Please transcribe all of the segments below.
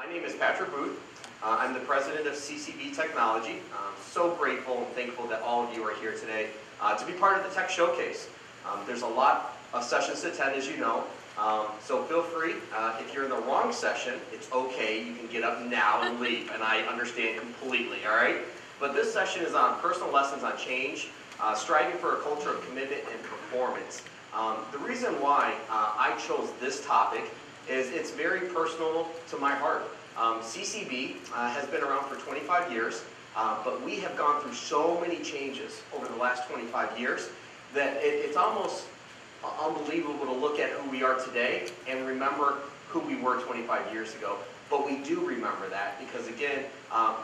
My name is Patrick Booth. I'm the president of CCB Technology. I'm so grateful and thankful that all of you are here today to be part of the Tech Showcase. There's a lot of sessions to attend, as you know, so feel free. If you're in the wrong session, it's okay. You can get up now and leave, and I understand completely, all right? But this session is on personal lessons on change, striving for a culture of commitment and performance. The reason why I chose this topic is it's very personal to my heart. CCB has been around for 25 years, but we have gone through so many changes over the last 25 years that it's almost unbelievable to look at who we are today and remember who we were 25 years ago. But we do remember that because, again,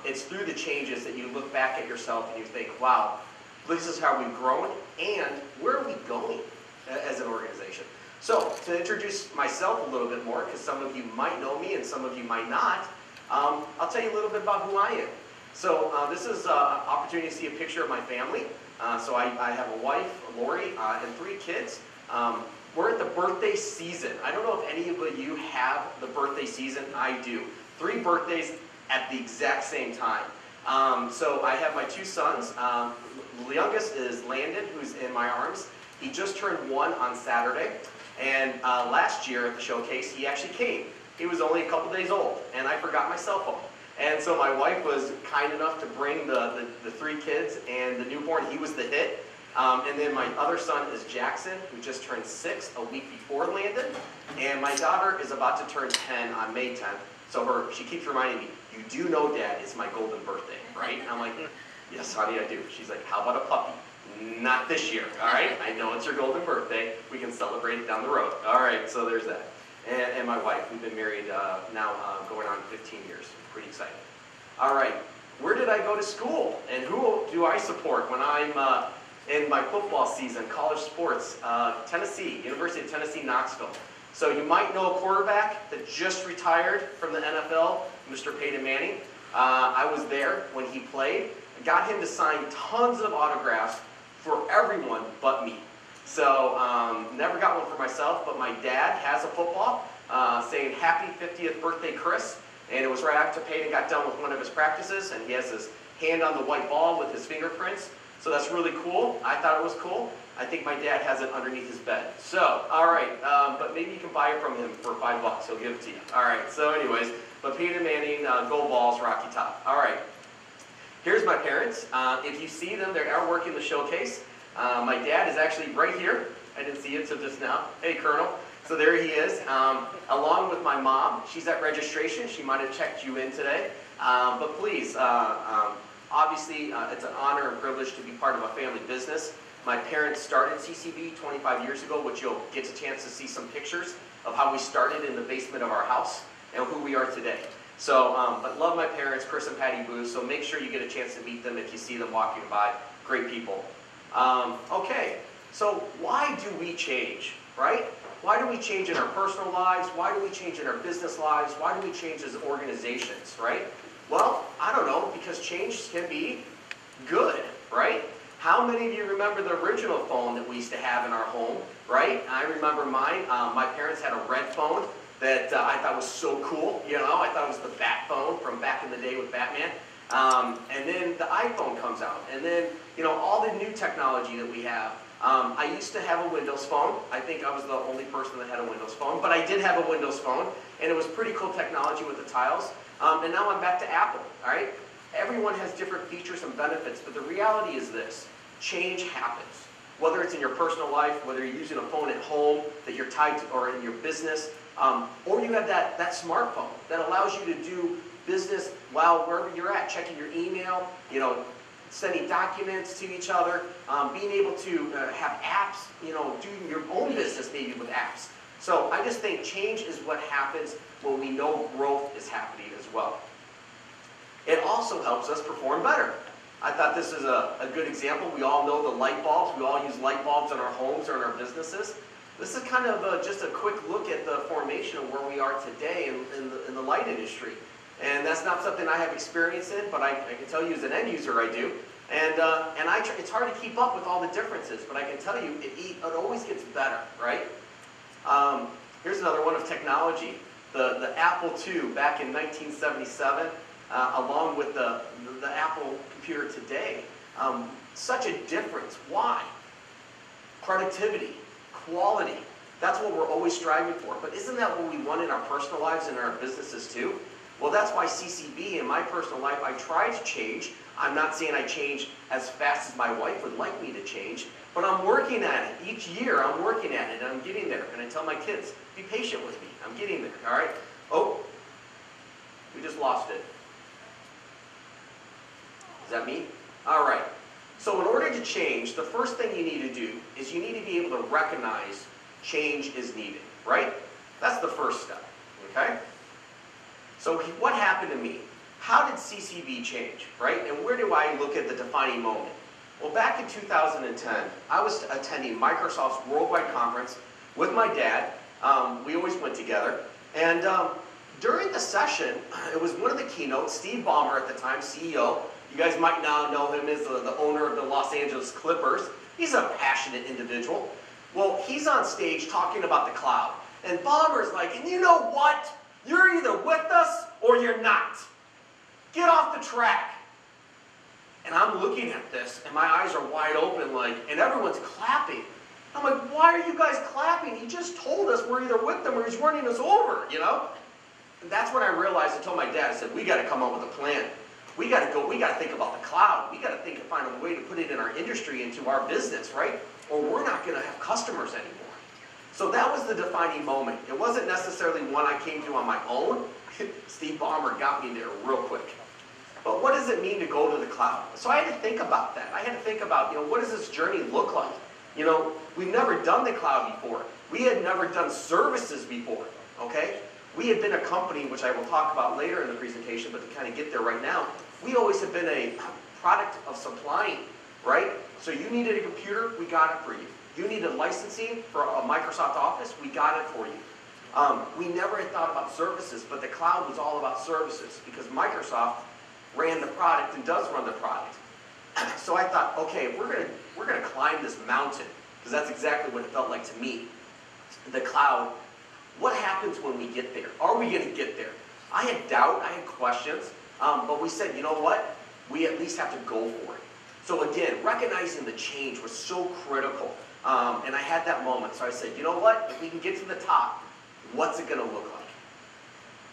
it's through the changes that you look back at yourself and you think, wow, this is how we've grown and where are we going as an organization? So, to introduce myself a little bit more, because some of you might know me and some of you might not, I'll tell you a little bit about who I am. So, this is an opportunity to see a picture of my family. So, I have a wife, Lori, and three kids. We're at the birthday season. I don't know if any of you have the birthday season. I do. Three birthdays at the exact same time. So, I have my two sons. The youngest is Landon, who's in my arms. He just turned one on Saturday, and last year at the showcase, he actually came. He was only a couple days old, and I forgot my cell phone. And so my wife was kind enough to bring the three kids and the newborn. He was the hit. And then my other son is Jackson, who just turned 6 a week before Landon. And my daughter is about to turn 10 on May 10th. So she keeps reminding me, you do know, Dad, it's my golden birthday, right? And I'm like, yes, honey, I do. She's like, how about a puppy? Not this year, all right? I know it's your golden birthday. We can celebrate it down the road. All right, so there's that. And my wife, we've been married now going on 15 years. Pretty exciting. All right, where did I go to school? And who do I support when I'm in my football season, college sports? Tennessee, University of Tennessee, Knoxville. So you might know a quarterback that just retired from the NFL, Mr. Peyton Manning. I was there when he played. I got him to sign tons of autographs for everyone but me. So never got one for myself, but my dad has a football saying happy 50th birthday, Chris. And it was right after Peyton got done with one of his practices, and he has his hand on the white ball with his fingerprints. So that's really cool. I thought it was cool. I think my dad has it underneath his bed. So, all right, but maybe you can buy it from him for $5. He'll give it to you. All right, so anyways, but Peyton Manning, gold balls, Rocky Top. All right. Here's my parents. If you see them, they are working the showcase. My dad is actually right here. I didn't see it till just now. Hey, Colonel. So there he is. Along with my mom, she's at registration. She might have checked you in today. But please, obviously, it's an honor and privilege to be part of a family business. My parents started CCB 25 years ago, which you'll get a chance to see some pictures of how we started in the basement of our house and who we are today. So, but love my parents, Chris and Patty Booth, so make sure you get a chance to meet them if you see them walking by. Great people. Okay, so why do we change, right? Why do we change in our personal lives? Why do we change in our business lives? Why do we change as organizations, right? Well, I don't know, because change can be good, right? How many of you remember the original phone that we used to have in our home, right? I remember mine. My parents had a red phone that I thought was so cool, you know, I thought it was the Batphone from back in the day with Batman. And then the iPhone comes out, and then, you know, all the new technology that we have. I used to have a Windows phone. I think I was the only person that had a Windows phone, but I did have a Windows phone, and it was pretty cool technology with the tiles. And now I'm back to Apple, all right? Everyone has different features and benefits, but the reality is this, change happens. Whether it's in your personal life, whether you're using a phone at home that you're tied to, or in your business, or you have that smartphone that allows you to do business while wherever you're at, checking your email, you know, sending documents to each other, being able to have apps, you know, doing your own business maybe with apps. So I just think change is what happens when we know growth is happening as well. It also helps us perform better. I thought this is a good example. We all know the light bulbs. We all use light bulbs in our homes or in our businesses. This is kind of just a quick look at the formation of where we are today in the light industry. And that's not something I have experience in, but I can tell you as an end user I do. And it's hard to keep up with all the differences, but I can tell you it always gets better, right? Here's another one of technology. the Apple II back in 1977, along with the Apple computer today. Such a difference. Why? Productivity, quality. That's what we're always striving for. But isn't that what we want in our personal lives and in our businesses too? Well, that's why CCB, in my personal life, I try to change. I'm not saying I change as fast as my wife would like me to change, but I'm working at it. Each year, I'm working at it, and I'm getting there. And I tell my kids, be patient with me. I'm getting there, all right? Oh, we just lost it. Is that me? All right. So in order to change, the first thing you need to do is you need to be able to recognize change is needed, right? That's the first step, okay? So what happened to me? How did CCB change, right? And where do I look at the defining moment? Well, back in 2010, I was attending Microsoft's worldwide conference with my dad. We always went together. And during the session, it was one of the keynotes, Steve Ballmer at the time, CEO. You guys might now know him as the owner of the Los Angeles Clippers. He's a passionate individual. Well, he's on stage talking about the cloud. And Ballmer's like, and you know what? You're either with us or you're not. Get off the track. And I'm looking at this, and my eyes are wide open, like, and everyone's clapping. I'm like, why are you guys clapping? He just told us we're either with them or he's running us over, you know? And that's when I realized, I told my dad, I said, we got to come up with a plan. We got to go, we got to think about the cloud. We got to think and find a way to put it in our industry, into our business, right? Or we're not going to have customers anymore. So that was the defining moment. It wasn't necessarily one I came to on my own. Steve Ballmer got me there real quick. But what does it mean to go to the cloud? So I had to think about that. I had to think about, you know, what does this journey look like? You know, we've never done the cloud before. We had never done services before, okay? We had been a company, which I will talk about later in the presentation, but to kind of get there right now, we always have been a product of supplying, right? So you needed a computer, we got it for you. You needed licensing for a Microsoft Office, we got it for you. We never had thought about services, but the cloud was all about services because Microsoft ran the product and does run the product. So I thought, okay, if we're gonna climb this mountain, because that's exactly what it felt like to me. The cloud, what happens when we get there? Are we gonna get there? I had doubt, I had questions, but we said, you know what? We at least have to go for it. So again, recognizing the change was so critical. And I had that moment, so I said, you know what? If we can get to the top, what's it gonna look like?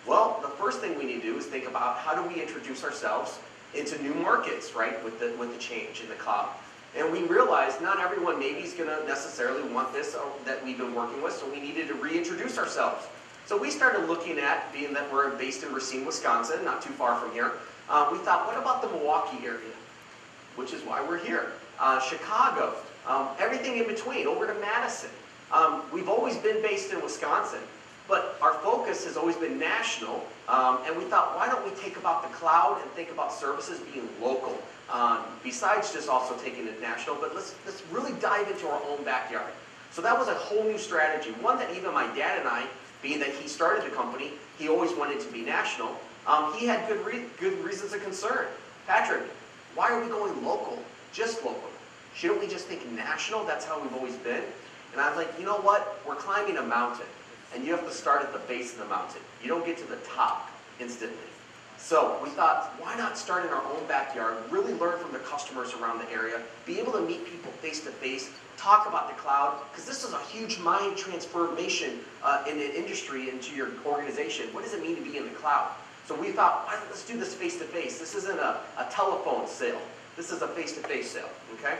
Well, the first thing we need to do is think about how do we introduce ourselves into new markets, right, with the change in the cloud. And we realized not everyone maybe is going to necessarily want this that we've been working with, so we needed to reintroduce ourselves. So we started looking at, being that we're based in Racine, Wisconsin, not too far from here, we thought, what about the Milwaukee area, which is why we're here, Chicago, everything in between, over to Madison. We've always been based in Wisconsin, but our focus has always been national, and we thought, why don't we think about the cloud and think about services being local, besides just also taking it national, but let's really dive into our own backyard. So that was a whole new strategy, one that even my dad and I, being that he started the company, he always wanted to be national. He had good reasons of concern. Patrick, why are we going local, just local? Shouldn't we just think national? That's how we've always been. And I was like, you know what, we're climbing a mountain. And you have to start at the base of the mountain. You don't get to the top instantly. So we thought, why not start in our own backyard, really learn from the customers around the area, be able to meet people face to face, talk about the cloud, because this is a huge mind transformation in an industry into your organization. What does it mean to be in the cloud? So we thought, let's do this face to face. This isn't a telephone sale. This is a face to face sale, okay?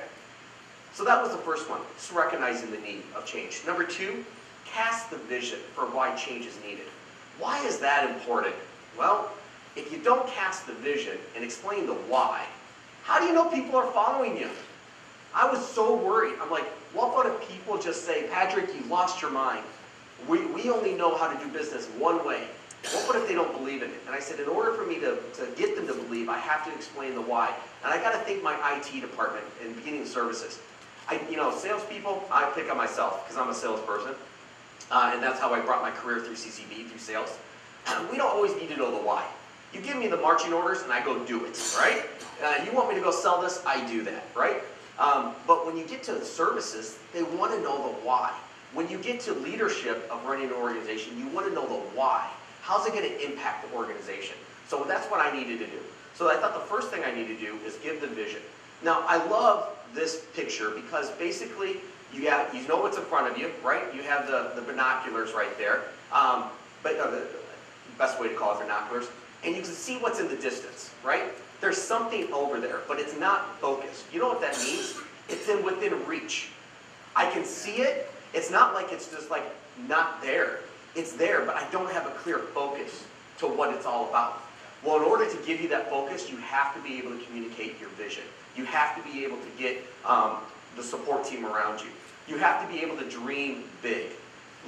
So that was the first one, just recognizing the need of change. Number two, cast the vision for why change is needed. Why is that important? Well, if you don't cast the vision and explain the why, how do you know people are following you? I was so worried. I'm like, what if people just say, Patrick, you lost your mind. We only know how to do business one way. What if they don't believe in it? And I said, in order for me to get them to believe, I have to explain the why. And I got to thank my IT department and beginning services. You know, salespeople, I pick on myself because I'm a salesperson. And that's how I brought my career through CCB, through sales. We don't always need to know the why. You give me the marching orders and I go do it, right? You want me to go sell this, I do that, right? But when you get to the services, they want to know the why. When you get to leadership of running an organization, you want to know the why. How's it going to impact the organization? So that's what I needed to do. So I thought the first thing I need to do is give the vision. Now, I love this picture because basically you know what's in front of you, right? You have the binoculars right there, the best way to call it binoculars, and you can see what's in the distance, right? There's something over there, but it's not focused. You know what that means? It's within reach. I can see it. It's not like it's just like not there. It's there, but I don't have a clear focus to what it's all about. Well, in order to give you that focus, you have to be able to communicate your vision. You have to be able to get the support team around you. You have to be able to dream big.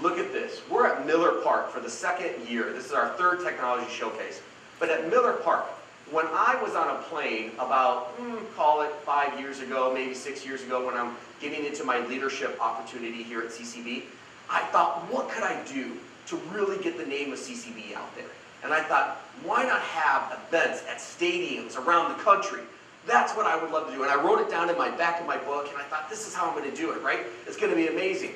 Look at this. We're at Miller Park for the second year. This is our third technology showcase. But at Miller Park, when I was on a plane about, call it 5 years ago, maybe 6 years ago, when I'm getting into my leadership opportunity here at CCB, I thought, what could I do to really get the name of CCB out there? And I thought, why not have events at stadiums around the country? That's what I would love to do. And I wrote it down in my back of my book, and I thought, this is how I'm going to do it, right? It's going to be amazing.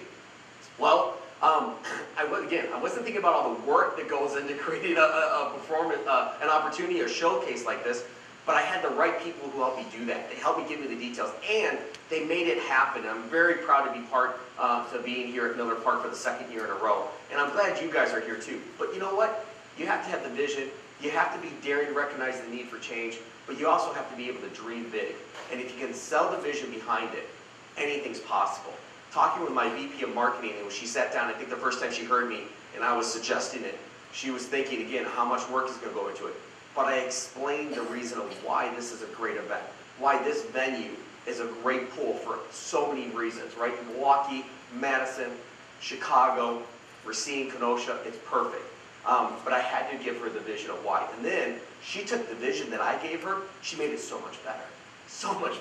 Well, I wasn't thinking about all the work that goes into creating a performance, an opportunity, a showcase like this, but I had the right people who helped me do that. They helped me give me the details, and they made it happen. I'm very proud to be part of being here at Miller Park for the second year in a row, and I'm glad you guys are here too. But you know what? You have to have the vision. You have to be daring to recognize the need for change, but you also have to be able to dream big. And if you can sell the vision behind it, anything's possible. Talking with my VP of marketing, and when she sat down, I think the first time she heard me and I was suggesting it, she was thinking again how much work is going to go into it. But I explained the reason of why this is a great event, why this venue is a great pool for so many reasons, right? Milwaukee, Madison, Chicago, Racine, Kenosha, it's perfect. But I had to give her the vision of why. And then she took the vision that I gave her, she made it so much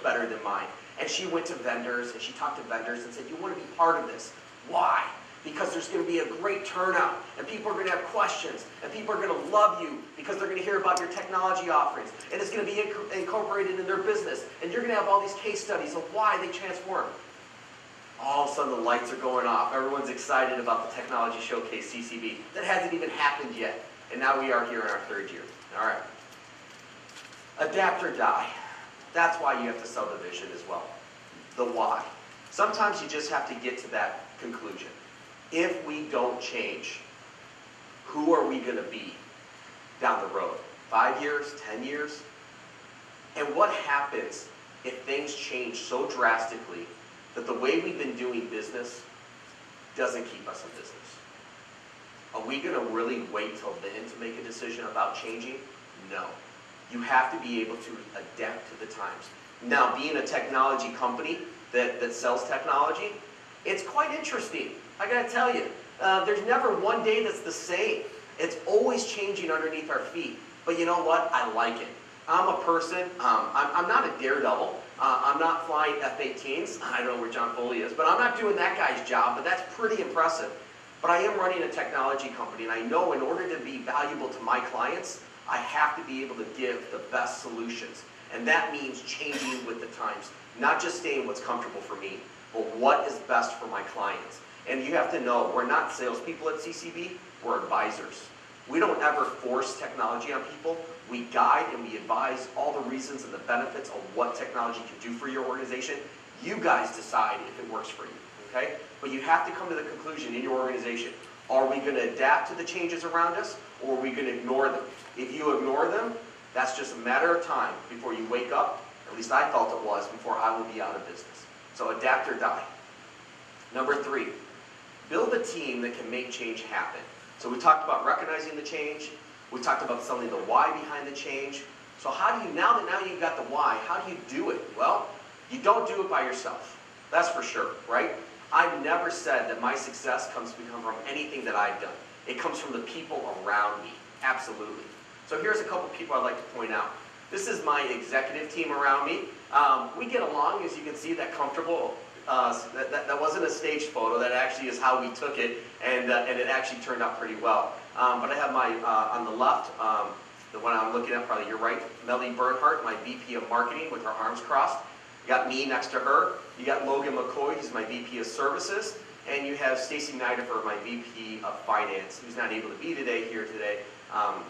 better than mine. And she went to vendors, and she talked to vendors and said, you want to be part of this. Why? Because there's going to be a great turnout, and people are going to have questions, and people are going to love you because they're going to hear about your technology offerings, and it's going to be incorporated in their business, and you're going to have all these case studies of why they transform. All of a sudden, the lights are going off. Everyone's excited about the Technology Showcase CCB. That hasn't even happened yet, and now we are here in our third year. All right. Adapt or die. That's why you have to sell the vision as well. The why. Sometimes you just have to get to that conclusion. If we don't change, who are we going to be down the road? 5 years? 10 years? And what happens if things change so drastically that the way we've been doing business doesn't keep us in business? Are we going to really wait till then to make a decision about changing? No. You have to be able to adapt to the times. Now, being a technology company that sells technology, it's quite interesting. I gotta tell you, there's never one day that's the same. It's always changing underneath our feet. But you know what? I like it. I'm a person, I'm not a daredevil. I'm not flying F-18s. I don't know where John Foley is, but I'm not doing that guy's job, but that's pretty impressive. But I am running a technology company, and I know in order to be valuable to my clients, I have to be able to give the best solutions. And that means changing with the times. Not just staying what's comfortable for me, but what is best for my clients. And you have to know, we're not salespeople at CCB, we're advisors. We don't ever force technology on people. We guide and we advise all the reasons and the benefits of what technology can do for your organization. You guys decide if it works for you, okay? But you have to come to the conclusion in your organization, are we going to adapt to the changes around us, or are we going to ignore them? If you ignore them, that's just a matter of time before you wake up, at least I felt it was, before I will be out of business. So adapt or die. Number 3, build a team that can make change happen. So we talked about recognizing the change, we talked about selling the why behind the change. So how do you, now you've got the why, how do you do it? Well, you don't do it by yourself, that's for sure, right? I've never said that my success comes to come from anything that I've done. It comes from the people around me, absolutely. So here's a couple people I'd like to point out. This is my executive team around me. We get along, as you can see, that comfortable. That wasn't a staged photo, that actually is how we took it, and it actually turned out pretty well. But I have my, on the left, the one I'm looking at, probably your right, Mellie Bernhardt, my VP of marketing with her arms crossed. You got me next to her. You got Logan McCoy, who's my VP of services. And you have Stacey Magnifer, my VP of Finance, who's not able to be here today,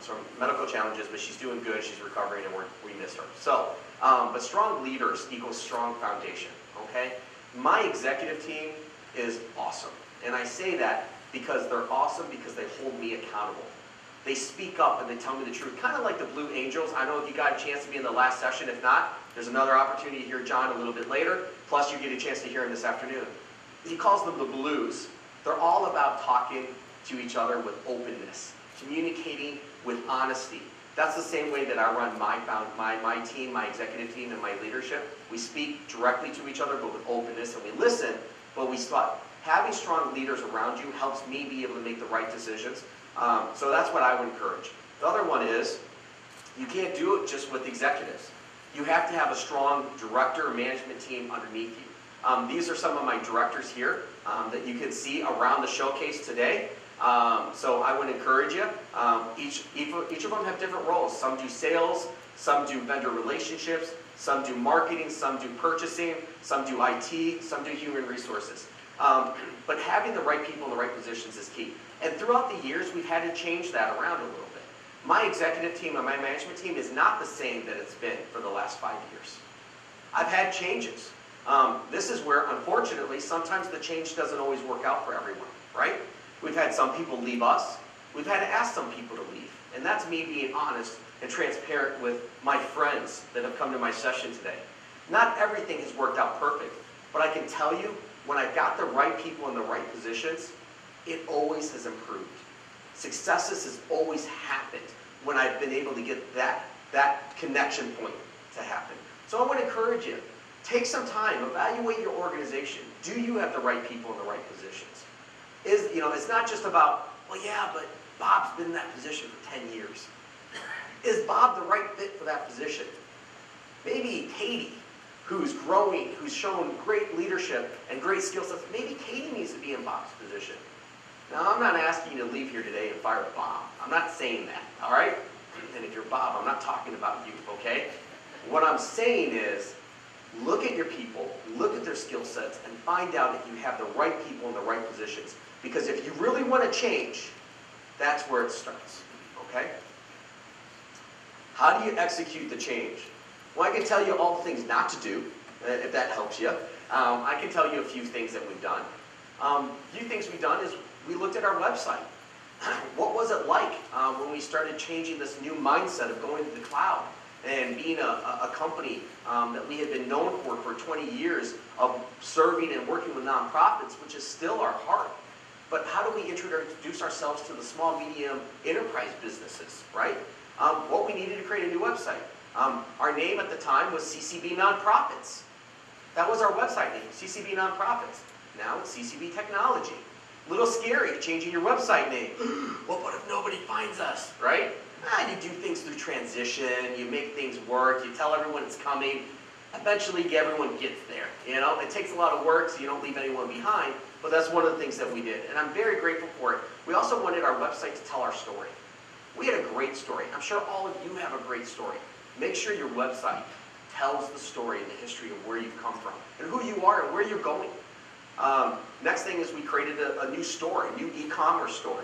some medical challenges, but she's doing good, she's recovering, and we miss her. So, but strong leaders equals strong foundation, okay? My executive team is awesome. And I say that because they're awesome because they hold me accountable. They speak up and they tell me the truth, kind of like the Blue Angels. I know if you got a chance to be in the last session, if not, there's another opportunity to hear John a little bit later, plus you get a chance to hear him this afternoon. He calls them the Blues. They're all about talking to each other with openness, communicating with honesty. That's the same way that I run my team, my executive team, and my leadership. We speak directly to each other, but with openness, and we listen, but we spot. Having strong leaders around you helps me be able to make the right decisions. So that's what I would encourage. The other one is, you can't do it just with executives. You have to have a strong director management team underneath you. These are some of my directors here that you can see around the showcase today. So I would encourage you, each of them have different roles. Some do sales, some do vendor relationships, some do marketing, some do purchasing, some do IT, some do human resources. But having the right people in the right positions is key. And throughout the years, we've had to change that around a little bit. My executive team and my management team is not the same that it's been for the last 5 years. I've had changes. This is where, unfortunately, sometimes the change doesn't always work out for everyone, right? We've had some people leave us. We've had to ask some people to leave. And that's me being honest and transparent with my friends that have come to my session today. Not everything has worked out perfect, but I can tell you, when I got the right people in the right positions, it always has improved. Successes has always happened when I've been able to get that connection point to happen. So I want to encourage you. Take some time, evaluate your organization. Do you have the right people in the right positions? It's not just about, well, yeah, but Bob's been in that position for 10 years. Is Bob the right fit for that position? Maybe Katie, who's growing, who's shown great leadership and great skill sets, maybe Katie needs to be in Bob's position. Now, I'm not asking you to leave here today and fire Bob. I'm not saying that, all right? And if you're Bob, I'm not talking about you, okay? What I'm saying is, look at your people, look at their skill sets, and find out if you have the right people in the right positions. Because if you really want to change, that's where it starts, okay? How do you execute the change? Well, I can tell you all the things not to do, if that helps you. I can tell you a few things that we've done. A few things we've done is we looked at our website. What was it like when we started changing this new mindset of going to the cloud? And being a company that we had been known for 20 years of serving and working with nonprofits, which is still our heart. But how do we introduce ourselves to the small, medium enterprise businesses, right? Well, we needed to create a new website. Our name at the time was CCB Nonprofits. That was our website name, CCB Nonprofits. Now it's CCB Technology. A little scary, changing your website name. Well, what if nobody finds us, right? You do things through transition, you make things work, you tell everyone it's coming. Eventually, everyone gets there. You know, it takes a lot of work, so you don't leave anyone behind, but that's one of the things that we did, and I'm very grateful for it. We also wanted our website to tell our story. We had a great story. I'm sure all of you have a great story. Make sure your website tells the story and the history of where you've come from, and who you are and where you're going. Next thing is we created a new store, a new e-commerce store.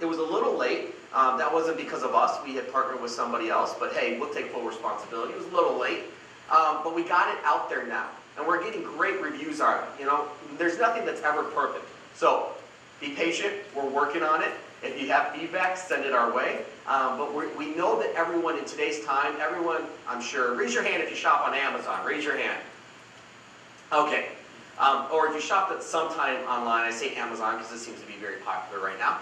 It was a little late. That wasn't because of us. We had partnered with somebody else, but hey, we'll take full responsibility. It was a little late, but we got it out there now, and we're getting great reviews on it. You know, there's nothing that's ever perfect, so be patient. We're working on it. If you have feedback, send it our way, but we know that everyone in today's time, everyone, I'm sure, raise your hand if you shop on Amazon. Raise your hand. Okay. Or if you shopped at some time online, I say Amazon because this seems to be very popular right now.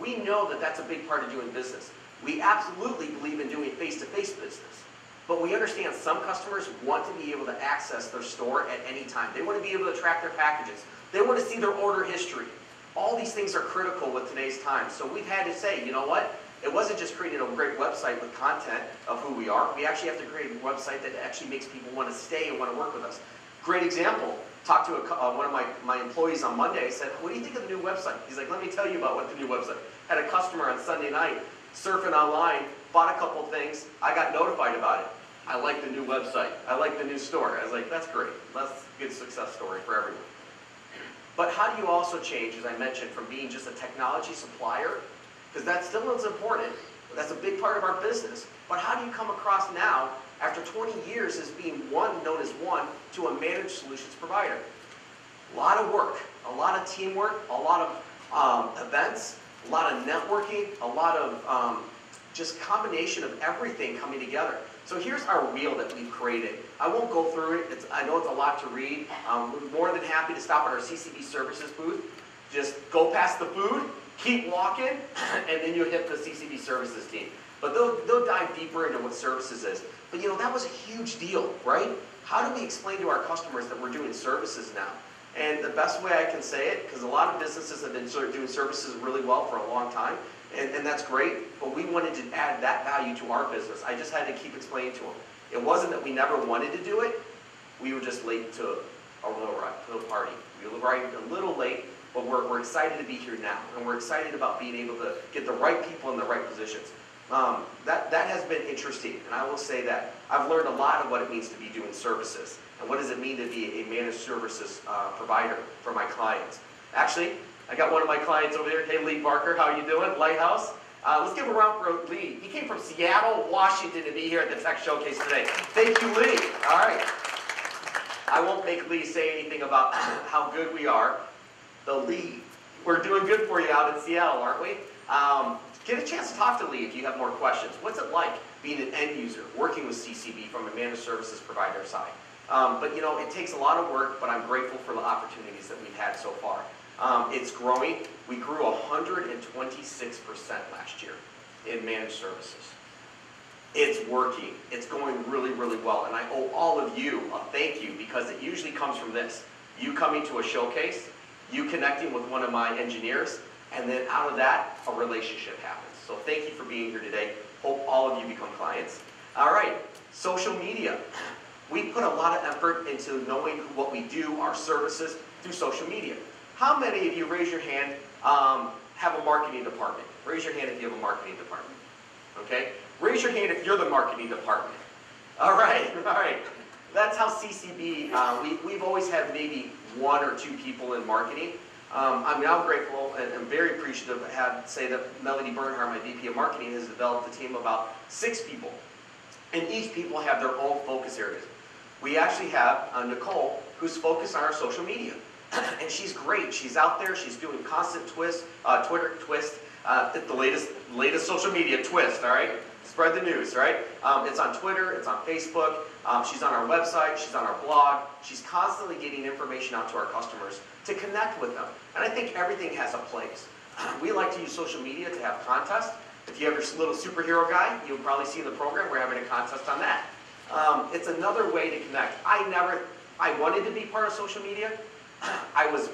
We know that that's a big part of doing business. We absolutely believe in doing face-to-face business, but we understand some customers want to be able to access their store at any time. They want to be able to track their packages. They want to see their order history. All these things are critical with today's time, so we've had to say, you know what? It wasn't just creating a great website with content of who we are. We actually have to create a website that actually makes people want to stay and want to work with us. Great example. Talked to one of my employees on Monday. I said, what do you think of the new website? He's like, let me tell you about what the new website. Had a customer on Sunday night, surfing online, bought a couple things. I got notified about it. I like the new website. I like the new store. I was like, that's great. That's a good success story for everyone. But how do you also change, as I mentioned, from being just a technology supplier, because that still is important, that's a big part of our business, but how do you come across now, after 20 years as being one, known as one, to a managed solutions provider? A lot of work, a lot of teamwork, a lot of events, a lot of networking, a lot of just combination of everything coming together. So here's our wheel that we've created. I won't go through it. I know it's a lot to read. We're more than happy to stop at our CCB services booth. Just go past the food, keep walking, and then you'll hit the CCB services team. But they'll dive deeper into what services is. But you know, that was a huge deal, right? How do we explain to our customers that we're doing services now? And the best way I can say it, because a lot of businesses have been sort of doing services really well for a long time, and that's great, but we wanted to add that value to our business. I just had to keep explaining to them. It wasn't that we never wanted to do it, we were just late to our little party. We were right a little late, but we're excited to be here now, and we're excited about being able to get the right people in the right positions. That has been interesting, and I will say that. I've learned a lot of what it means to be doing services, and what does it mean to be a managed services provider for my clients. Actually, I got one of my clients over there. Hey, Lee Barker, how are you doing? Lighthouse. Let's give a round for Lee. He came from Seattle, Washington to be here at the Tech Showcase today. Thank you, Lee. All right. I won't make Lee say anything about how good we are. The Lee. We're doing good for you out in Seattle, aren't we? Get a chance to talk to Lee if you have more questions. What's it like being an end user, working with CCB from a managed services provider side? But you know, it takes a lot of work, but I'm grateful for the opportunities that we've had so far. It's growing. We grew 126% last year in managed services. It's working. It's going really, really well. And I owe all of you a thank you, because it usually comes from this. You coming to a showcase, you connecting with one of my engineers, and then out of that, a relationship happens. So thank you for being here today. Hope all of you become clients. All right, social media. We put a lot of effort into knowing what we do, our services, through social media. How many of you, raise your hand, have a marketing department? Raise your hand if you have a marketing department, okay? Raise your hand if you're the marketing department. All right, all right. That's how CCB, we've always had maybe one or two people in marketing. I'm now grateful and I'm very appreciative to say that Mellie Bernhardt, my VP of Marketing, has developed a team of about 6 people. And each people have their own focus areas. We actually have Nicole, who's focused on our social media. And she's great. She's out there. She's doing constant twist, Twitter twist, the latest social media twist. All right, spread the news. Right? It's on Twitter. It's on Facebook. She's on our website. She's on our blog. She's constantly getting information out to our customers to connect with them. And I think everything has a place. We like to use social media to have contests. If you have your little superhero guy, you'll probably see in the program we're having a contest on that. It's another way to connect. I wanted to be part of social media.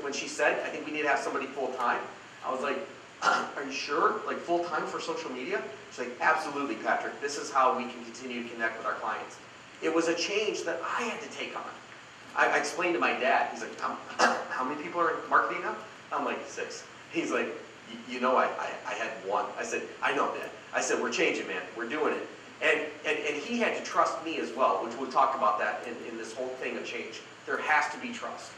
When she said, I think we need to have somebody full-time, I was like, are you sure? Like full-time for social media? She's like, absolutely, Patrick. This is how we can continue to connect with our clients. It was a change that I had to take on. I explained to my dad, he's like, how many people are in marketing now? I'm like, 6. He's like, you know, I had 1. I said, I know, Dad. I said, we're changing, man. We're doing it. And he had to trust me as well, which we'll talk about that in this whole thing of change. There has to be trust.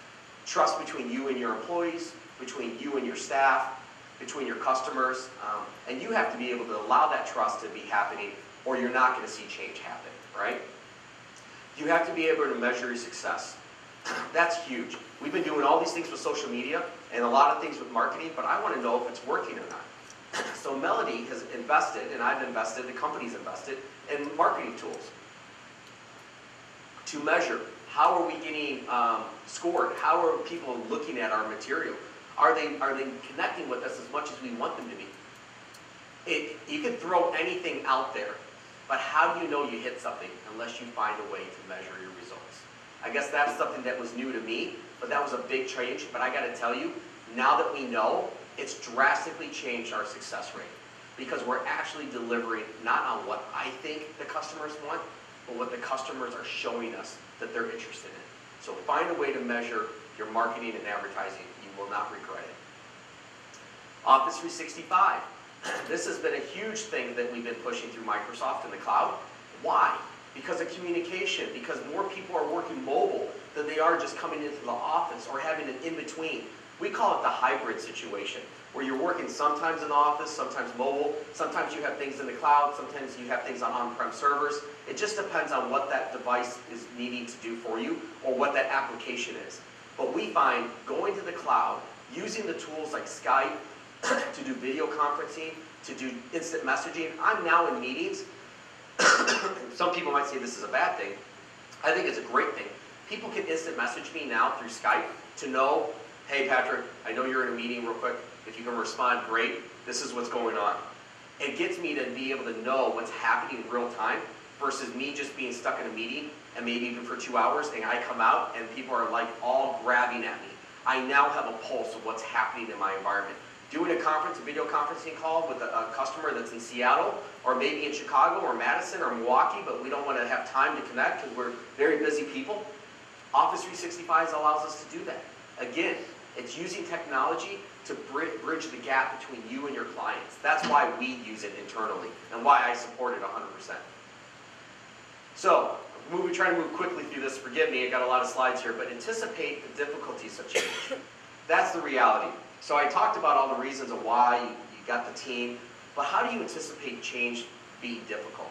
Trust between you and your employees, between you and your staff, between your customers, and you have to be able to allow that trust to be happening, or you're not going to see change happen, right? You have to be able to measure your success. That's huge. We've been doing all these things with social media and a lot of things with marketing, but I want to know if it's working or not. So Melody has invested, and I've invested, the company's invested, in marketing tools to measure. How are we getting scored? How are people looking at our material? Are they connecting with us as much as we want them to be? You can throw anything out there, but how do you know you hit something unless you find a way to measure your results? I guess that's something that was new to me, but that was a big change. But I gotta tell you, now that we know, it's drastically changed our success rate, because we're actually delivering not on what I think the customers want, but what the customers are showing us that they're interested in. So find a way to measure your marketing and advertising. You will not regret it. Office 365. This has been a huge thing that we've been pushing through Microsoft in the cloud. Why? Because of communication, because more people are working mobile than they are just coming into the office or having an in-between. We call it the hybrid situation, where you're working sometimes in the office, sometimes mobile, sometimes you have things in the cloud, sometimes you have things on on-prem servers. It just depends on what that device is needing to do for you or what that application is. But we find going to the cloud, using the tools like Skype to do video conferencing, to do instant messaging. I'm now in meetings. Some people might say this is a bad thing. I think it's a great thing. People can instant message me now through Skype to know, hey Patrick, I know you're in a meeting real quick. If you can respond, great. This is what's going on. It gets me to be able to know what's happening in real time versus me just being stuck in a meeting and maybe even for 2 hours and I come out and people are like all grabbing at me. I now have a pulse of what's happening in my environment. Doing a conference, a video conferencing call with a customer that's in Seattle or maybe in Chicago or Madison or Milwaukee, but we don't want to have time to connect because we're very busy people. Office 365 allows us to do that. Again, it's using technology to bridge the gap between you and your clients. That's why we use it internally and why I support it 100%. So, we're trying to move quickly through this. Forgive me, I got a lot of slides here, but anticipate the difficulties of change. That's the reality. So I talked about all the reasons of why you got the team, but how do you anticipate change being difficult?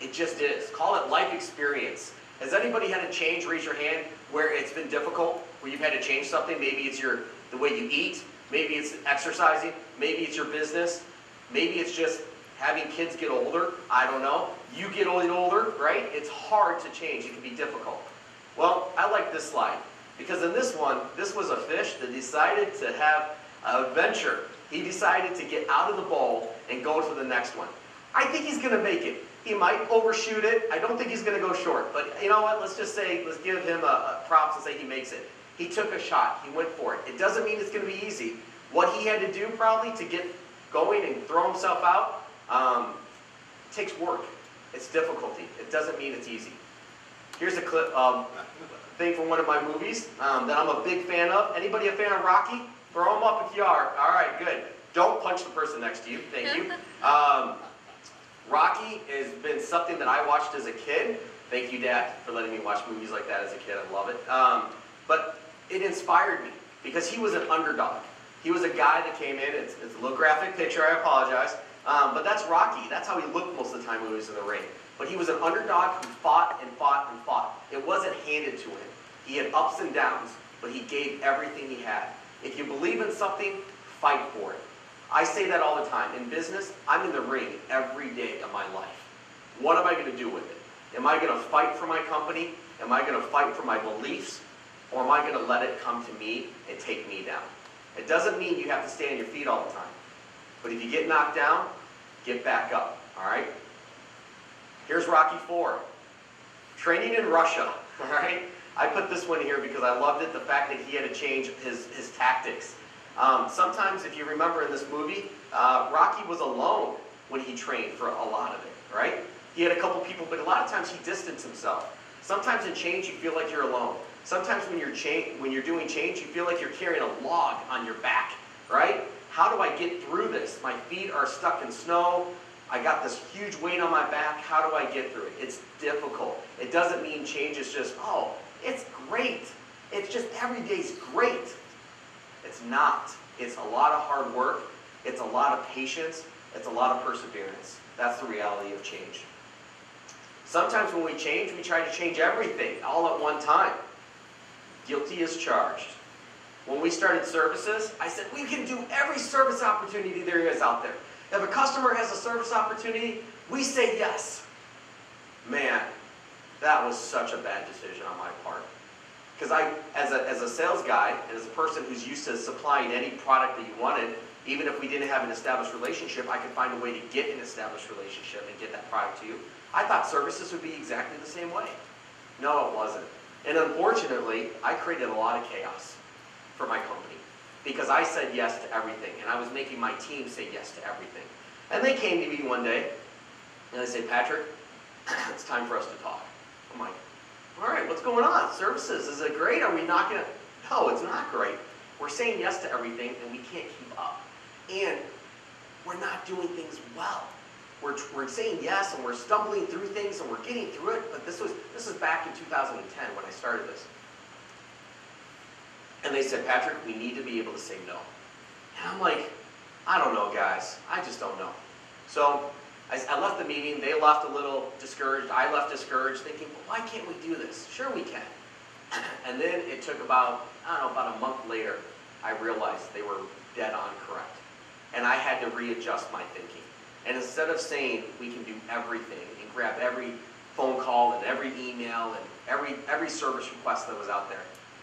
It just is. Call it life experience. Has anybody had a change, raise your hand, where it's been difficult, where you've had to change something? Maybe it's the way you eat, maybe it's exercising, maybe it's your business, maybe it's just having kids get older, I don't know. You get older, right? It's hard to change, it can be difficult. Well, I like this slide. Because in this one, this was a fish that decided to have an adventure. He decided to get out of the bowl and go to the next one. I think he's going to make it. He might overshoot it. I don't think he's going to go short. But you know what? Let's just say, let's give him a props and say he makes it. He took a shot. He went for it. It doesn't mean it's going to be easy. What he had to do probably to get going and throw himself out takes work. It's difficulty. It doesn't mean it's easy. Here's a clip of... thing from one of my movies that I'm a big fan of. Anybody a fan of Rocky? Throw them up if you are. All right, good. Don't punch the person next to you. Thank you. Rocky has been something that I watched as a kid. Thank you, Dad, for letting me watch movies like that as a kid. I love it. But it inspired me because he was an underdog. He was a guy that came in. It's a little graphic picture. I apologize. But that's Rocky. That's how he looked most of the time when he was in the ring. But he was an underdog who fought and fought and fought. It wasn't handed to him. He had ups and downs, but he gave everything he had. If you believe in something, fight for it. I say that all the time. In business, I'm in the ring every day of my life. What am I going to do with it? Am I going to fight for my company? Am I going to fight for my beliefs? Or am I going to let it come to me and take me down? It doesn't mean you have to stay on your feet all the time. But if you get knocked down, get back up, all right? Here's Rocky IV, training in Russia, all right? I put this one here because I loved it, the fact that he had to change his tactics. Sometimes, if you remember in this movie, Rocky was alone when he trained for a lot of it, right? He had a couple people, but a lot of times he distanced himself. Sometimes in change, you feel like you're alone. Sometimes when you're doing change, you feel like you're carrying a log on your back, right? How do I get through this? My feet are stuck in snow. I got this huge weight on my back, how do I get through it? It's difficult. It doesn't mean change is just, oh, it's great. It's just every day's great. It's not. It's a lot of hard work. It's a lot of patience. It's a lot of perseverance. That's the reality of change. Sometimes when we change, we try to change everything all at one time. Guilty as charged. When we started services, I said, we can do every service opportunity there is out there. If a customer has a service opportunity, we say yes. Man, that was such a bad decision on my part. Because I, as a sales guy, and as a person who's used to supplying any product that you wanted, even if we didn't have an established relationship, I could find a way to get an established relationship and get that product to you. I thought services would be exactly the same way. No, it wasn't. And unfortunately, I created a lot of chaos for my company. Because I said yes to everything, and I was making my team say yes to everything. And they came to me one day, and they said, Patrick, it's time for us to talk. I'm like, all right, what's going on? Services, is it great? Are we not going to? No, it's not great. We're saying yes to everything, and we can't keep up. And we're not doing things well. We're saying yes, and we're stumbling through things, and we're getting through it. But this was back in 2010 when I started this. And they said, Patrick, we need to be able to say no. And I'm like, I don't know, guys. I just don't know. So I left the meeting. They left a little discouraged. I left discouraged, thinking, well, why can't we do this? Sure we can. And then it took about, I don't know, about a month later, I realized they were dead on correct. And I had to readjust my thinking. And instead of saying we can do everything and grab every phone call and every email and every service request that was out there,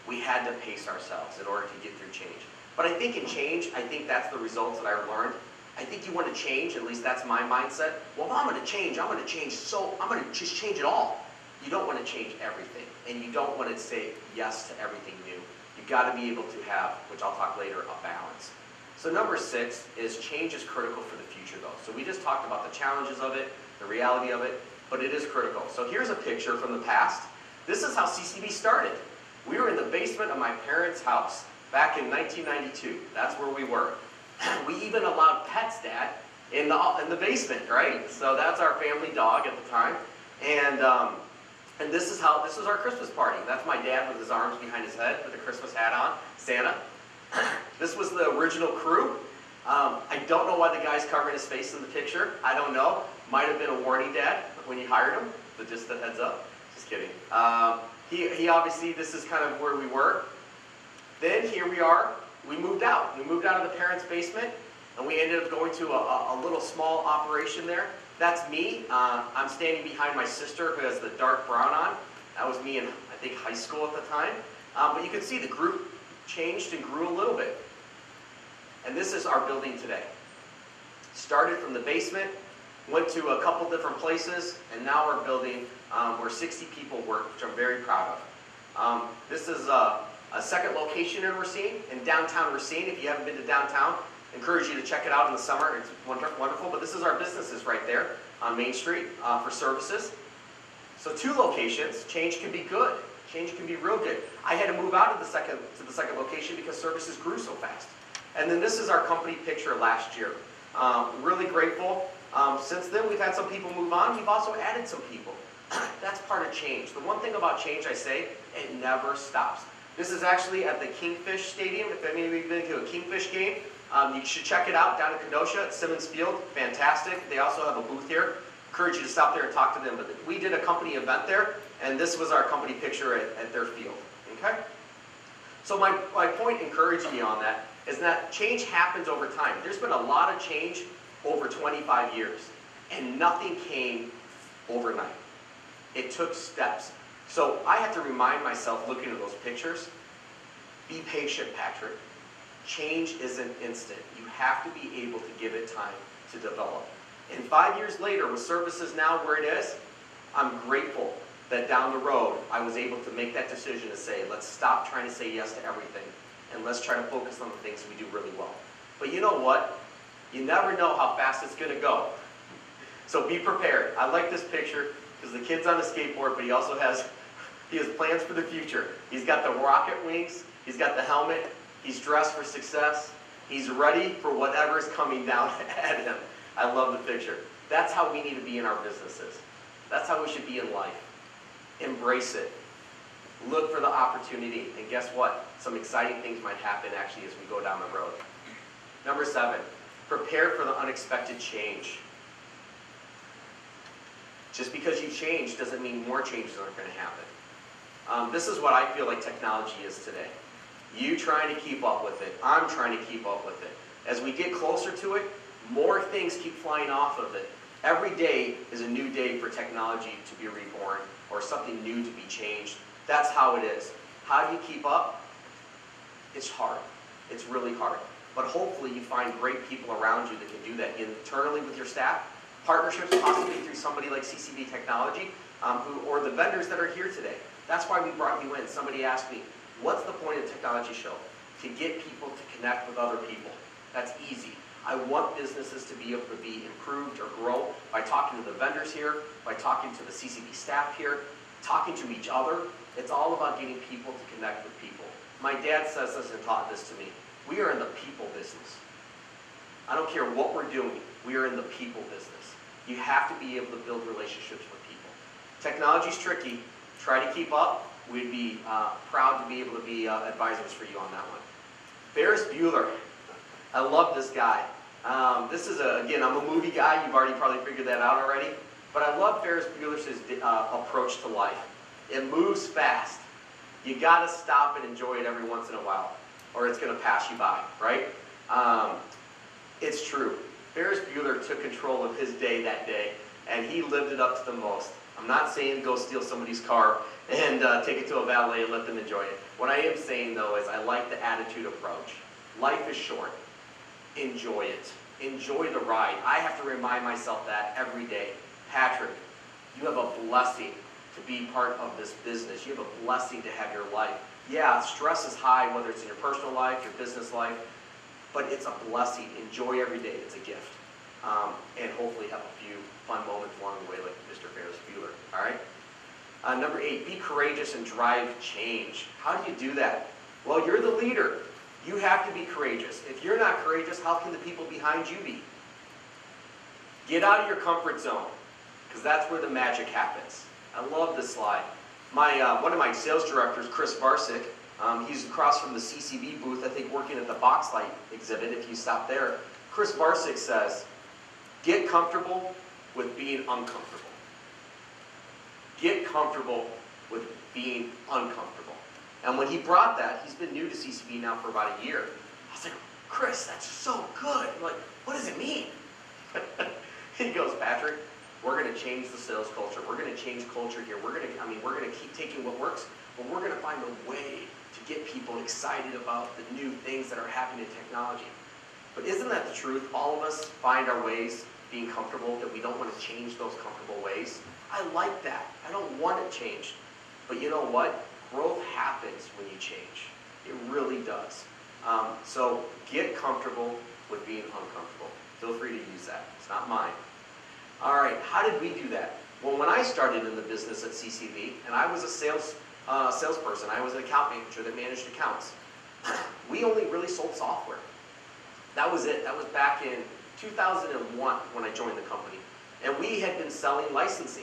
we had to pace ourselves in order to get through change. But I think in change, I think that's the results that I learned. I think you want to change, at least that's my mindset. Well, if I'm going to change, I'm going to change, so I'm going to just change it all. You don't want to change everything, and you don't want to say yes to everything new. You've got to be able to have, which I'll talk later, a balance. So number 6 is change is critical for the future, though. So we just talked about the challenges of it, the reality of it, but it is critical. So here's a picture from the past. This is how CCB started. We were in the basement of my parents' house back in 1992. That's where we were. We even allowed pets, Dad, in the basement, right? So that's our family dog at the time. And this was our Christmas party. That's my dad with his arms behind his head with a Christmas hat on, Santa. This was the original crew. I don't know why the guy's covering his face in the picture. I don't know. Might have been a warning, Dad, when you hired him. But just a heads up. Just kidding. He obviously, this is kind of where we were. Then here we are. We moved out. We moved out of the parents' basement, and we ended up going to a little small operation there. That's me. I'm standing behind my sister who has the dark brown on. That was me in, I think, high school at the time. But you can see the group changed and grew a little bit. And this is our building today. Started from the basement, went to a couple different places, and now our building where 60 people work, which I'm very proud of. This is a second location in Racine, in downtown Racine. If you haven't been to downtown, I encourage you to check it out in the summer. It's wonderful, but this is our businesses right there on Main Street for services. So 2 locations. Change can be good. Change can be real good. I had to move out of the second location because services grew so fast. And then this is our company picture last year. Really grateful. Since then, we've had some people move on. We've also added some people. That's part of change. The one thing about change, I say, it never stops. This is actually at the Kingfish Stadium. If any of you have been to a Kingfish game, you should check it out down in Kenosha at Simmons Field. Fantastic. They also have a booth here. Encourage you to stop there and talk to them. But we did a company event there, and this was our company picture at their field. Okay? So my point encouraged me on that is that change happens over time. There's been a lot of change over 25 years, and nothing came overnight. It took steps. So I had to remind myself, looking at those pictures, be patient, Patrick. Change isn't instant. You have to be able to give it time to develop. And 5 years later, with services now where it is, I'm grateful that down the road, I was able to make that decision to say, let's stop trying to say yes to everything, and let's try to focus on the things we do really well. But you know what? You never know how fast it's going to go. So be prepared. I like this picture because the kid's on a skateboard, but he has plans for the future. He's got the rocket wings. He's got the helmet. He's dressed for success. He's ready for whatever's coming down at him. I love the picture. That's how we need to be in our businesses. That's how we should be in life. Embrace it. Look for the opportunity. And guess what? Some exciting things might happen, actually, as we go down the road. Number 7, prepare for the unexpected change. Just because you change doesn't mean more changes aren't going to happen. This is what I feel like technology is today. You trying to keep up with it. I'm trying to keep up with it. As we get closer to it, more things keep flying off of it. Every day is a new day for technology to be reborn or something new to be changed. That's how it is. How do you keep up? It's hard. It's really hard. But hopefully you find great people around you that can do that internally with your staff, partnerships possibly through somebody like CCB Technology or the vendors that are here today. That's why we brought you in. Somebody asked me, what's the point of Technology Show? To get people to connect with other people. That's easy. I want businesses to be able to be improved or grow by talking to the vendors here, by talking to the CCB staff here, talking to each other. It's all about getting people to connect with people. My dad says this and taught this to me. We are in the people business. I don't care what we're doing. We are in the people business. You have to be able to build relationships with people. Technology's tricky. Try to keep up. We'd be proud to be able to be advisors for you on that one. Ferris Bueller. I love this guy. This is, again, I'm a movie guy. You've already probably figured that out already. But I love Ferris Bueller's approach to life. It moves fast. You got to stop and enjoy it every once in a while, or it's going to pass you by, right? It's true. Ferris Bueller took control of his day that day, and he lived it up to the most. I'm not saying go steal somebody's car and take it to a valet and let them enjoy it. What I am saying, though, is I like the attitude approach. Life is short. Enjoy it. Enjoy the ride. I have to remind myself that every day. Patrick, you have a blessing to be part of this business. You have a blessing to have your life. Yeah, stress is high, whether it's in your personal life, your business life, but it's a blessing. Enjoy every day. It's a gift. And hopefully have a few fun moments along the way like Mr. Ferris Bueller, all right? Number 8, be courageous and drive change. How do you do that? Well, you're the leader. You have to be courageous. If you're not courageous, how can the people behind you be? Get out of your comfort zone, because that's where the magic happens. I love this slide. One of my sales directors, Chris Varsic, he's across from the CCB booth, I think, working at the Boxlight exhibit, if you stop there. Chris Varsic says, get comfortable with being uncomfortable. Get comfortable with being uncomfortable. And when he brought that, he's been new to CCB now for about a year. I was like, Chris, that's so good. I'm like, what does it mean? He goes, Patrick, we're going to change the sales culture. We're going to change culture here. We're going to keep taking what works, but we're going to find a way to get people excited about the new things that are happening in technology. But isn't that the truth? All of us find our ways being comfortable, that we don't want to change those comfortable ways. I like that. I don't want it changed. But you know what? Growth happens when you change. It really does. So get comfortable with being uncomfortable. Feel free to use that. It's not mine. All right, how did we do that? Well, when I started in the business at CCB, and I was a salesperson, I was an account manager that managed accounts. We only really sold software. That was it. That was back in 2001 when I joined the company. And we had been selling licensing.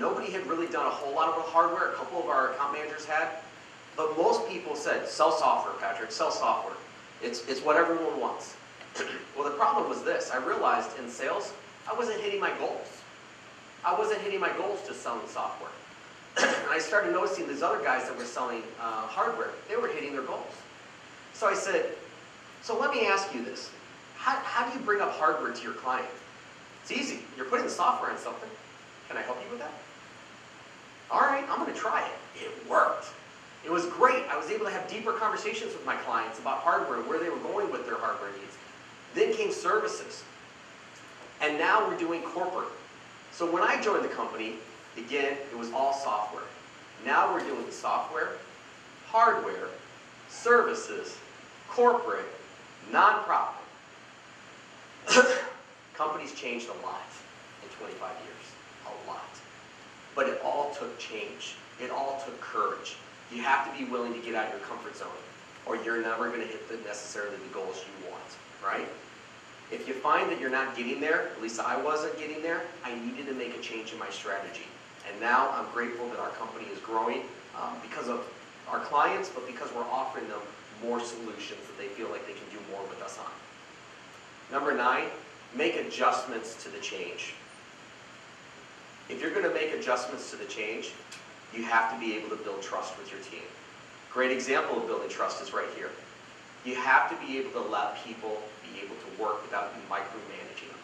Nobody had really done a whole lot of the hardware. A couple of our account managers had. But most people said, sell software, Patrick, sell software. It's what everyone wants. Well, the problem was this. I realized in sales, I wasn't hitting my goals. I wasn't hitting my goals to selling software. And I started noticing these other guys that were selling hardware. They were hitting their goals. So I said, so let me ask you this. How do you bring up hardware to your client? It's easy. You're putting software in something. Can I help you with that? All right, I'm going to try it. It worked. It was great. I was able to have deeper conversations with my clients about hardware, where they were going with their hardware needs. Then came services. And now we're doing corporate. So when I joined the company, again, it was all software. Now we're doing software, hardware, services, corporate, nonprofit. Companies changed a lot in 25 years, a lot. But it all took change. It all took courage. You have to be willing to get out of your comfort zone, or you're never going to hit necessarily the goals you want, right? If you find that you're not getting there, at least I wasn't getting there, I needed to make a change in my strategy. And now I'm grateful that our company is growing because of our clients, but because we're offering them more solutions that they feel like they can do more with us on. Number 9, make adjustments to the change. If you're going to make adjustments to the change, you have to be able to build trust with your team. Great example of building trust is right here. You have to be able to let people be able to work without you micromanaging them.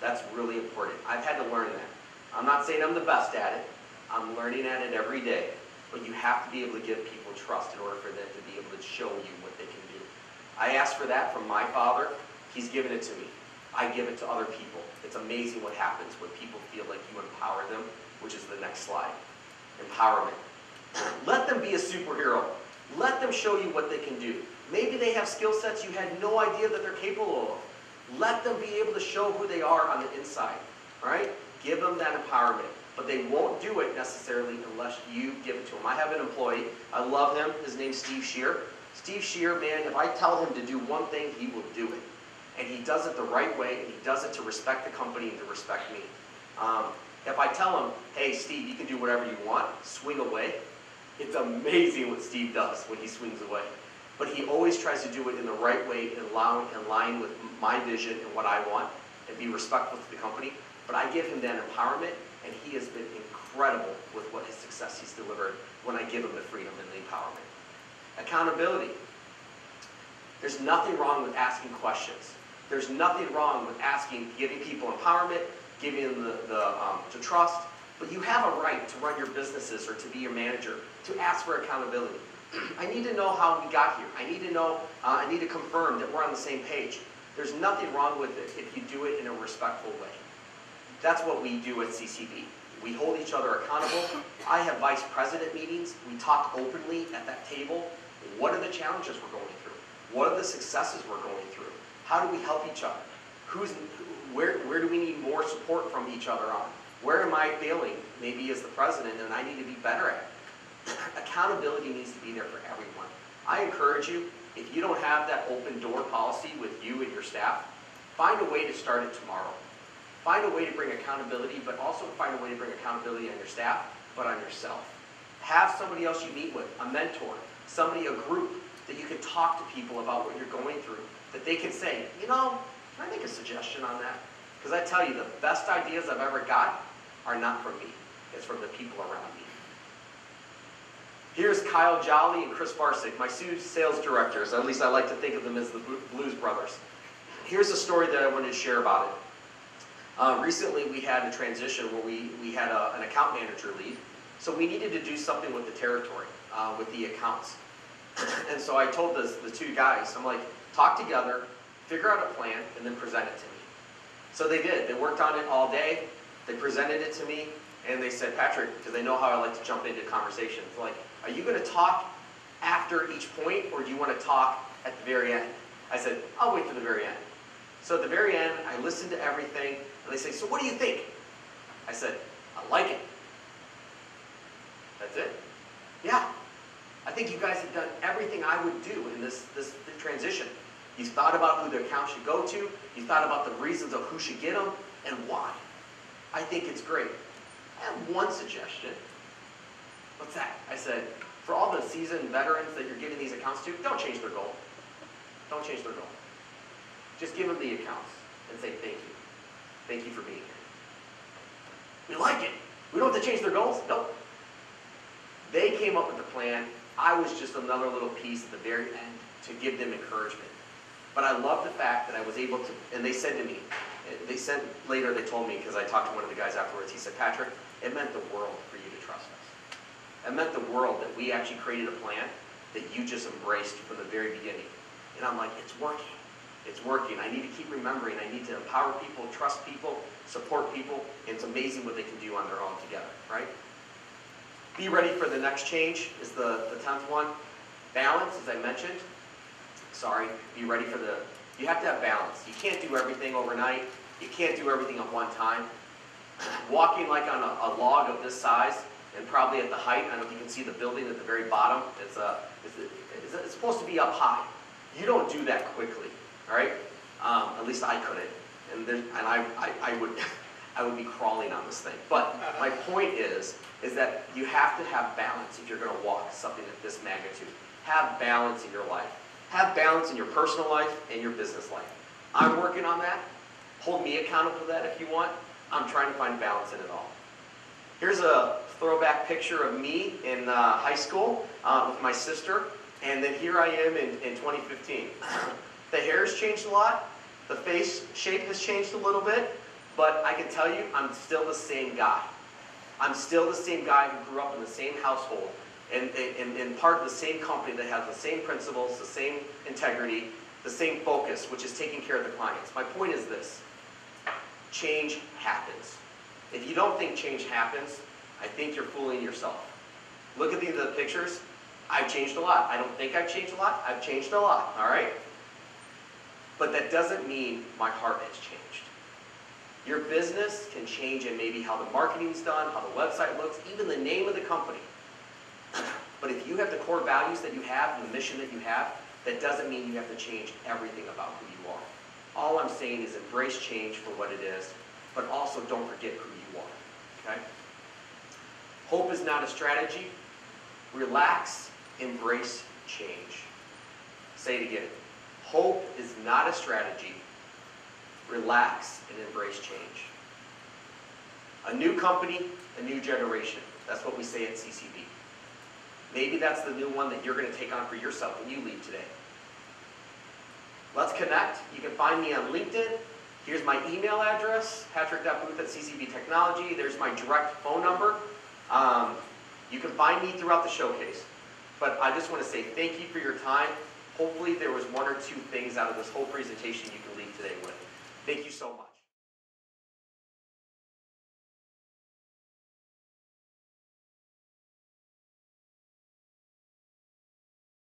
That's really important. I've had to learn that. I'm not saying I'm the best at it. I'm learning at it every day. But you have to be able to give people trust in order for them to be able to show you what they can do. I asked for that from my father. He's given it to me. I give it to other people. It's amazing what happens when people feel like you empower them, which is the next slide. Empowerment. Let them be a superhero. Let them show you what they can do. Maybe they have skill sets you had no idea that they're capable of. Let them be able to show who they are on the inside. All right? Give them that empowerment. But they won't do it necessarily unless you give it to them. I have an employee. I love him. His name's Steve Shear. Steve Shear, man, if I tell him to do one thing, he will do it. And he does it the right way, and he does it to respect the company and to respect me. If I tell him, hey, Steve, you can do whatever you want, swing away, It's amazing what Steve does when he swings away. But he always tries to do it in the right way, in line with my vision and what I want, and be respectful to the company. But I give him that empowerment, and he has been incredible with what his success he's delivered when I give him the freedom and the empowerment. Accountability. There's nothing wrong with asking questions. There's nothing wrong with asking, giving people empowerment, giving them the trust. But you have a right to run your businesses or to be your manager, to ask for accountability. I need to know how we got here. I need to know, I need to confirm that we're on the same page. There's nothing wrong with it if you do it in a respectful way. That's what we do at CCB. We hold each other accountable. I have vice president meetings. We talk openly at that table. What are the challenges we're going through? What are the successes we're going through? How do we help each other? Where do we need more support from each other on? Where am I failing, maybe as the president, and I need to be better at it? Accountability needs to be there for everyone. I encourage you, if you don't have that open door policy with you and your staff, find a way to start it tomorrow. Find a way to bring accountability, but also find a way to bring accountability on your staff, but on yourself. Have somebody else you meet with, a mentor, somebody, a group, that you can talk to people about what you're going through, that they can say, you know, can I make a suggestion on that? Because I tell you, the best ideas I've ever got are not from me. It's from the people around me. Here's Kyle Jolly and Chris Varsic, my sales directors. At least I like to think of them as the Blues Brothers. Here's a story that I wanted to share about it. Recently, we had a transition where we had an account manager leave. So we needed to do something with the territory, with the accounts. And so I told the two guys, I'm like, talk together, figure out a plan, and then present it to me. So they did. They worked on it all day. They presented it to me, and they said, Patrick, because they know how I like to jump into conversations, like, are you going to talk after each point, or do you want to talk at the very end? I said, I'll wait till the very end. So at the very end, I listened to everything, and they say, so what do you think? I said, I like it. That's it? Yeah. I think you guys have done everything I would do in this transition. You've thought about who the account should go to. You've thought about the reasons of who should get them and why. I think it's great. I have one suggestion. What's that? I said, for all the seasoned veterans that you're giving these accounts to, don't change their goal. Don't change their goal. Just give them the accounts and say thank you. Thank you for being here. We like it. We don't have to change their goals. Nope. They came up with the plan. I was just another little piece at the very end to give them encouragement. But I love the fact that I was able to, and they said to me, they sent later, they told me, because I talked to one of the guys afterwards, he said, Patrick, it meant the world for you to trust us. It meant the world that we actually created a plan that you just embraced from the very beginning. And I'm like, it's working. It's working. I need to keep remembering. I need to empower people, trust people, support people, and it's amazing what they can do on their own together, right? Be ready for the next change is the 10th one. Balance, as I mentioned. Sorry, be ready for the, you have to have balance. You can't do everything overnight. You can't do everything at one time. Walking like on a log of this size and probably at the height, I don't know if you can see the building at the very bottom. It's supposed to be up high. You don't do that quickly, all right? At least I couldn't. And I would be crawling on this thing. But my point is that you have to have balance if you're going to walk something of this magnitude. Have balance in your life. Have balance in your personal life and your business life. I'm working on that. Hold me accountable to that if you want. I'm trying to find balance in it all. Here's a throwback picture of me in high school with my sister. And then here I am in 2015. The hair's changed a lot. The face shape has changed a little bit. But I can tell you, I'm still the same guy. I'm still the same guy who grew up in the same household. And part of the same company that has the same principles, the same integrity, the same focus, which is taking care of the clients. My point is this. Change happens. If you don't think change happens, I think you're fooling yourself. Look at the pictures. I've changed a lot. I don't think I've changed a lot. I've changed a lot, all right? But that doesn't mean my heart has changed. Your business can change in maybe how the marketing's done, how the website looks, even the name of the company. But if you have the core values that you have and the mission that you have, that doesn't mean you have to change everything about who you are. All I'm saying is embrace change for what it is, but also don't forget who you are. Okay? Hope is not a strategy. Relax, embrace change. Say it again. Hope is not a strategy. Relax and embrace change. A new company, a new generation. That's what we say at CCB. Maybe that's the new one that you're going to take on for yourself when you leave today. Let's connect. You can find me on LinkedIn. Here's my email address, patrick.booth@ccbtechnology. There's my direct phone number. You can find me throughout the showcase. But I just want to say thank you for your time. Hopefully there was one or two things out of this whole presentation you can leave today with. Thank you so much.